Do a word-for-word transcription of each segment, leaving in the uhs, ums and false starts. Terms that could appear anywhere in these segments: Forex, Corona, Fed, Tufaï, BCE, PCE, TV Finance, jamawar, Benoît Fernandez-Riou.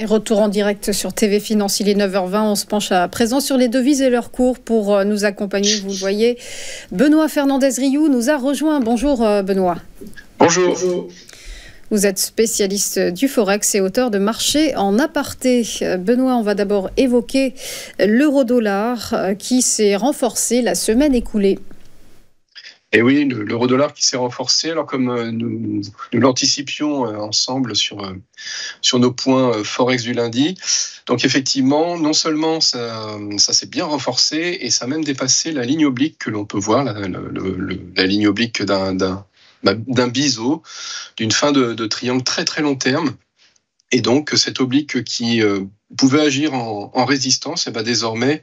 Et retour en direct sur T V Finance, il est neuf heures vingt, on se penche à présent sur les devises et leurs cours pour nous accompagner, vous le voyez. Benoît Fernandez-Riou nous a rejoint. Bonjour Benoît. Bonjour. Bonjour. Vous êtes spécialiste du Forex et auteur de Marché en aparté. Benoît, on va d'abord évoquer l'euro-dollar qui s'est renforcé la semaine écoulée. Et oui, l'euro-dollar qui s'est renforcé. Alors comme nous, nous l'anticipions ensemble sur, sur nos points Forex du lundi, donc effectivement, non seulement ça, ça s'est bien renforcé et ça a même dépassé la ligne oblique que l'on peut voir, la, la, la, la ligne oblique d'un d'un biseau, d'une fin de, de triangle très très long terme. Et donc cette oblique qui euh, pouvait agir en, en résistance, et ben désormais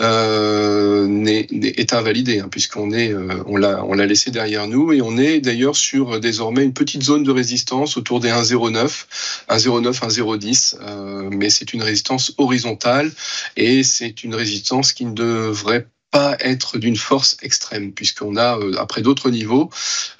euh, est, est invalidée, hein, puisqu'on est, euh, on l'a, on l'a laissé derrière nous, et on est d'ailleurs sur désormais une petite zone de résistance autour des un virgule zéro neuf, un virgule zéro neuf, un virgule zéro dix, euh, mais c'est une résistance horizontale et c'est une résistance qui ne devrait pas pas être d'une force extrême, puisqu'on a, euh, après d'autres niveaux,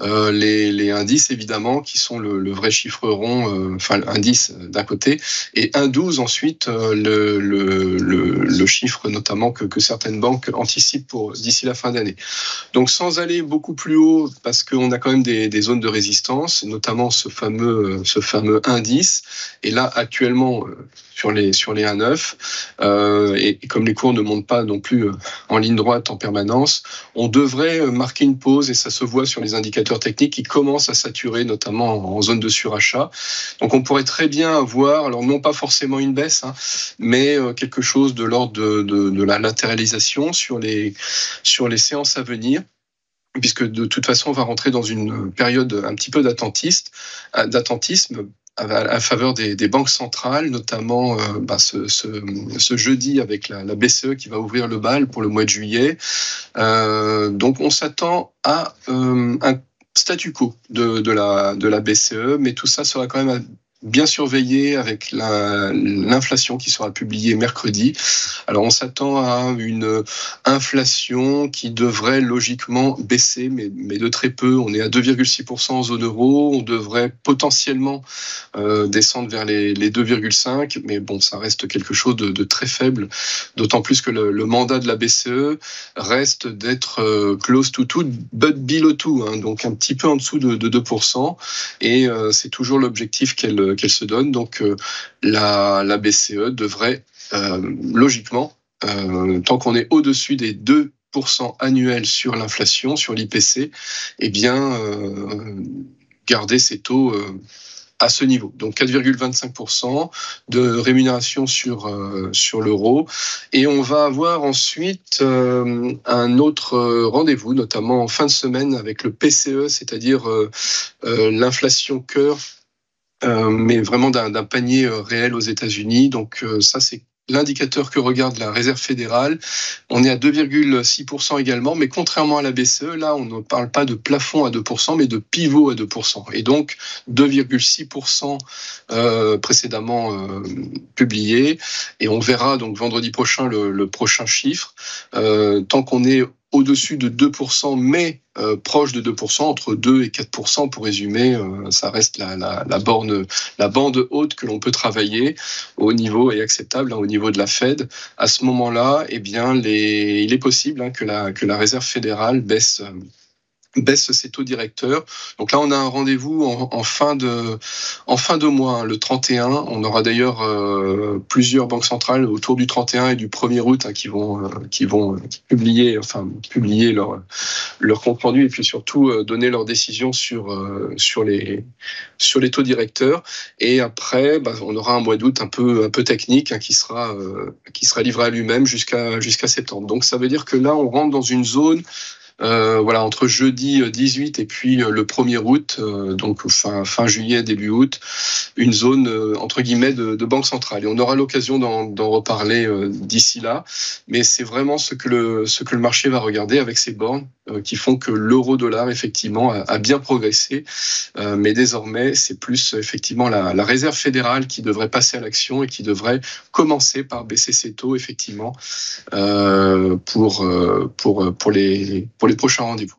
euh, les, les indices, évidemment, qui sont le, le vrai chiffre rond, euh, enfin l'indice d'un côté, et un virgule douze ensuite, euh, le, le, le, le chiffre notamment que, que certaines banques anticipent pour d'ici la fin d'année. Donc sans aller beaucoup plus haut, parce qu'on a quand même des, des zones de résistance, notamment ce fameux, ce fameux indice, et là actuellement, euh, sur les, sur les un virgule neuf, euh, et, et comme les cours ne montent pas non plus en ligne droite en permanence, on devrait marquer une pause, et ça se voit sur les indicateurs techniques qui commencent à saturer, notamment en zone de surachat. Donc on pourrait très bien avoir, alors non pas forcément une baisse, hein, mais quelque chose de l'ordre de, de, de la latéralisation sur les, sur les séances à venir, puisque de toute façon on va rentrer dans une période un petit peu d'attentisme, à faveur des, des banques centrales, notamment euh, bah, ce, ce, ce jeudi avec la, la B C E qui va ouvrir le bal pour le mois de juillet. Euh, donc on s'attend à euh, un statu quo de, de, la, de la B C E, mais tout ça sera quand même à bien surveillé avec l'inflation qui sera publiée mercredi. Alors on s'attend à une inflation qui devrait logiquement baisser, mais, mais de très peu. On est à deux virgule six pour cent en zone euro, on devrait potentiellement euh, descendre vers les, les deux virgule cinq, mais bon, ça reste quelque chose de, de très faible, d'autant plus que le, le mandat de la B C E reste d'être euh, close to tout, but below tout, hein, donc un petit peu en dessous de, de deux pour cent, et euh, c'est toujours l'objectif qu'elle qu'elle se donne. Donc euh, la, la B C E devrait euh, logiquement, euh, tant qu'on est au-dessus des deux pour cent annuels sur l'inflation, sur l'I P C, eh bien euh, garder ces taux euh, à ce niveau. Donc quatre virgule vingt-cinq pour cent de rémunération sur, euh, sur l'euro. Et on va avoir ensuite euh, un autre rendez-vous, notamment en fin de semaine avec le P C E, c'est-à-dire euh, euh, l'inflation cœur, Euh, mais vraiment d'un panier euh, réel aux États-Unis. Donc euh, ça, c'est l'indicateur que regarde la Réserve fédérale. On est à deux virgule six pour cent également, mais contrairement à la B C E, là, on ne parle pas de plafond à deux pour cent, mais de pivot à deux pour cent. Et donc, deux virgule six pour cent euh, précédemment euh, publié. Et on verra donc vendredi prochain le, le prochain chiffre. Euh, tant qu'on est au-dessus de deux pour cent, mais euh, proche de deux pour cent, entre deux et quatre pour cent pour résumer, euh, ça reste la, la, la, borne, la bande haute que l'on peut travailler au niveau et acceptable, hein, au niveau de la Fed. À ce moment-là, eh bien, les, il est possible hein, que, la, que la Réserve fédérale baisse, euh, baisse ses taux directeurs. Donc là, on a un rendez-vous en, en fin de, en fin de mois, hein, le trente et un. On aura d'ailleurs euh, plusieurs banques centrales autour du trente et un et du premier août hein, qui vont... Euh, qui vont euh, publier, enfin, publier leur, leur compte rendu et puis surtout euh, donner leurs décisions sur, euh, sur, les, sur les taux directeurs. Et après, bah, on aura un mois d'août un peu, un peu technique hein, qui, sera, euh, qui sera livré à lui-même jusqu'à jusqu'à septembre. Donc ça veut dire que là, on rentre dans une zone euh, voilà, entre jeudi dix-huit et puis le premier août, euh, donc fin, fin juillet, début août, une zone euh, entre guillemets de, de banque centrale. Et on aura l'occasion d'en reparler euh, d'ici là, mais c'est vraiment ce que, le, ce que le marché va regarder avec ces bornes euh, qui font que l'euro-dollar, effectivement, a, a bien progressé. Euh, mais désormais, c'est plus effectivement la, la Réserve fédérale qui devrait passer à l'action et qui devrait commencer par baisser ses taux, effectivement, euh, pour, euh, pour, pour les... Pour les prochains rendez-vous.